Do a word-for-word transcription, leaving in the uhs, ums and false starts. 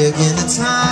taking the time.